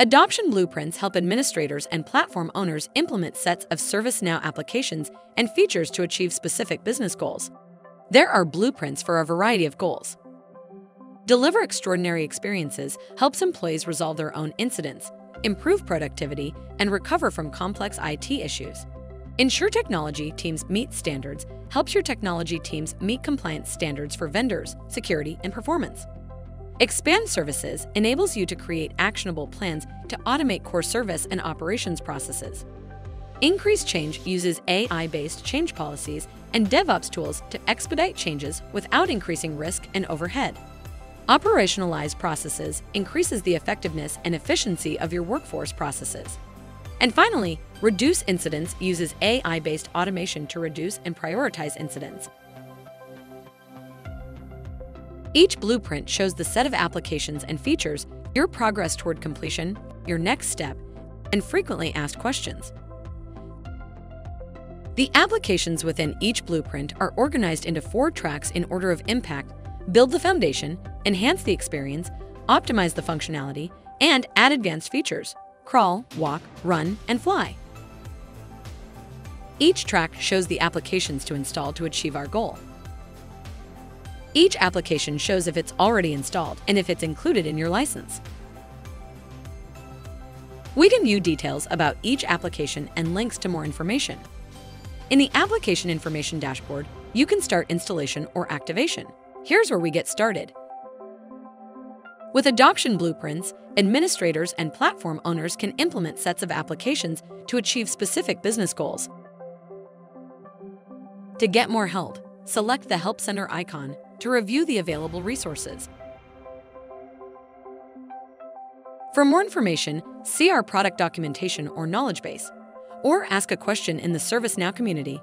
Adoption Blueprints help administrators and platform owners implement sets of ServiceNow applications and features to achieve specific business goals. There are blueprints for a variety of goals. Deliver Extraordinary Experiences helps employees resolve their own incidents, improve productivity, and recover from complex IT issues. Ensure Technology Teams Meet Standards helps your technology teams meet compliance standards for vendors, security, and performance. Expand Services enables you to create actionable plans to automate core service and operations processes. Increase Change uses AI-based change policies and DevOps tools to expedite changes without increasing risk and overhead. Operationalize Processes increases the effectiveness and efficiency of your workforce processes. And finally, Reduce Incidents uses AI-based automation to reduce and prioritize incidents. Each blueprint shows the set of applications and features, your progress toward completion, your next step, and frequently asked questions. The applications within each blueprint are organized into 4 tracks in order of impact: build the foundation, enhance the experience, optimize the functionality, and add advanced features. Crawl, walk, run, and fly. Each track shows the applications to install to achieve our goal. Each application shows if it's already installed and if it's included in your license. We can view details about each application and links to more information. In the Application Information dashboard, you can start installation or activation. Here's where we get started. With Adoption Blueprints, administrators and platform owners can implement sets of applications to achieve specific business goals. To get more help, select the Help Center icon to review the available resources. For more information, see our product documentation or knowledge base, or ask a question in the ServiceNow community.